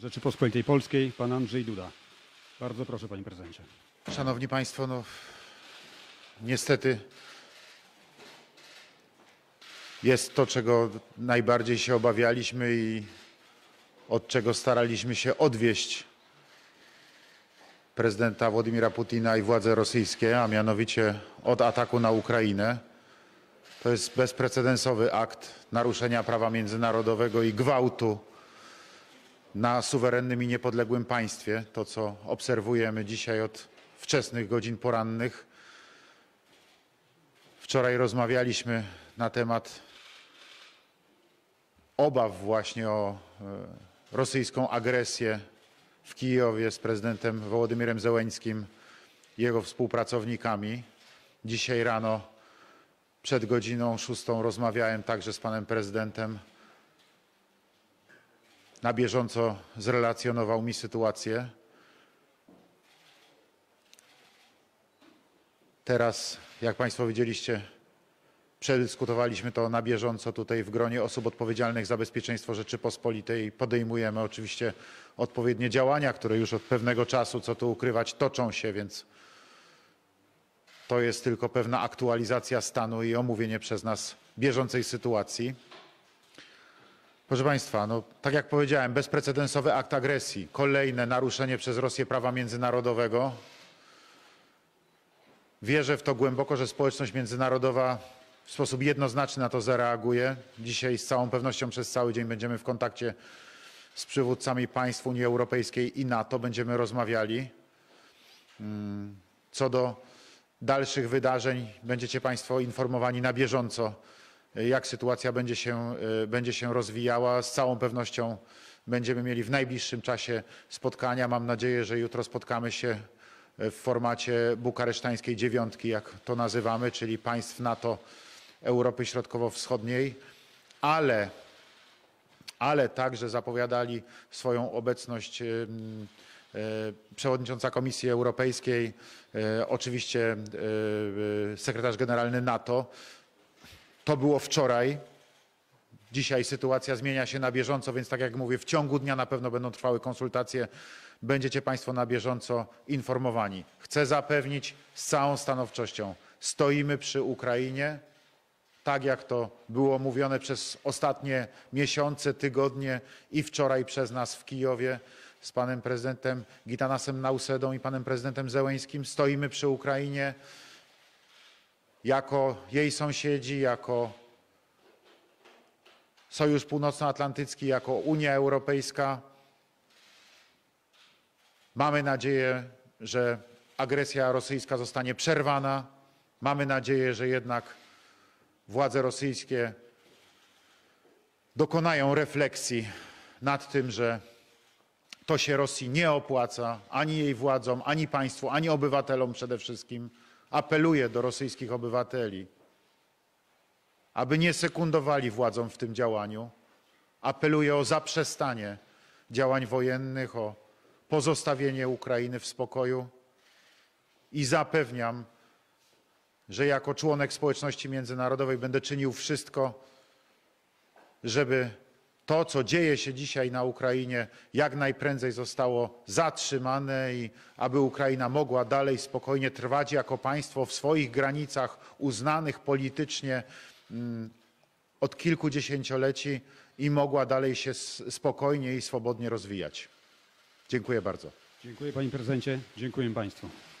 Rzeczypospolitej Polskiej, pan Andrzej Duda. Bardzo proszę, panie prezydencie. Szanowni państwo, no niestety jest to, czego najbardziej się obawialiśmy i od czego staraliśmy się odwieść prezydenta Władimira Putina i władze rosyjskie, a mianowicie od ataku na Ukrainę. To jest bezprecedensowy akt naruszenia prawa międzynarodowego i gwałtu na suwerennym i niepodległym państwie. To, co obserwujemy dzisiaj od wczesnych godzin porannych. Wczoraj rozmawialiśmy na temat obaw właśnie o rosyjską agresję w Kijowie z prezydentem Wołodymyrem Zełenskim i jego współpracownikami. Dzisiaj rano przed godziną 6 rozmawiałem także z panem prezydentem. Na bieżąco zrelacjonował mi sytuację. Teraz, jak państwo widzieliście, przedyskutowaliśmy to na bieżąco tutaj w gronie osób odpowiedzialnych za bezpieczeństwo Rzeczypospolitej. Podejmujemy oczywiście odpowiednie działania, które już od pewnego czasu, co tu ukrywać, toczą się, więc to jest tylko pewna aktualizacja stanu i omówienie przez nas bieżącej sytuacji. Proszę państwa, no, tak jak powiedziałem, bezprecedensowy akt agresji, kolejne naruszenie przez Rosję prawa międzynarodowego. Wierzę w to głęboko, że społeczność międzynarodowa w sposób jednoznaczny na to zareaguje. Dzisiaj z całą pewnością przez cały dzień będziemy w kontakcie z przywódcami państw Unii Europejskiej i NATO. Będziemy rozmawiali. Co do dalszych wydarzeń będziecie państwo informowani na bieżąco, jak sytuacja będzie się rozwijała. Z całą pewnością będziemy mieli w najbliższym czasie spotkania. Mam nadzieję, że jutro spotkamy się w formacie bukaresztańskiej dziewiątki, jak to nazywamy, czyli państw NATO Europy Środkowo-Wschodniej, ale także zapowiadali swoją obecność przewodnicząca Komisji Europejskiej, oczywiście sekretarz generalny NATO. To było wczoraj. Dzisiaj sytuacja zmienia się na bieżąco, więc tak jak mówię, w ciągu dnia na pewno będą trwały konsultacje. Będziecie państwo na bieżąco informowani. Chcę zapewnić z całą stanowczością, stoimy przy Ukrainie, tak jak to było mówione przez ostatnie miesiące, tygodnie i wczoraj przez nas w Kijowie z panem prezydentem Gitanasem Nausedą i panem prezydentem Zełenskim. Stoimy przy Ukrainie jako jej sąsiedzi, jako Sojusz Północnoatlantycki, jako Unia Europejska. Mamy nadzieję, że agresja rosyjska zostanie przerwana. Mamy nadzieję, że jednak władze rosyjskie dokonają refleksji nad tym, że to się Rosji nie opłaca ani jej władzom, ani państwu, ani obywatelom przede wszystkim. Apeluję do rosyjskich obywateli, aby nie sekundowali władzom w tym działaniu. Apeluję o zaprzestanie działań wojennych, o pozostawienie Ukrainy w spokoju i zapewniam, że jako członek społeczności międzynarodowej będę czynił wszystko, żeby to, co dzieje się dzisiaj na Ukrainie, jak najprędzej zostało zatrzymane i aby Ukraina mogła dalej spokojnie trwać jako państwo w swoich granicach uznanych politycznie od kilku dziesięcioleci i mogła dalej się spokojnie i swobodnie rozwijać. Dziękuję bardzo. Dziękuję, panie prezydencie. Dziękuję państwu.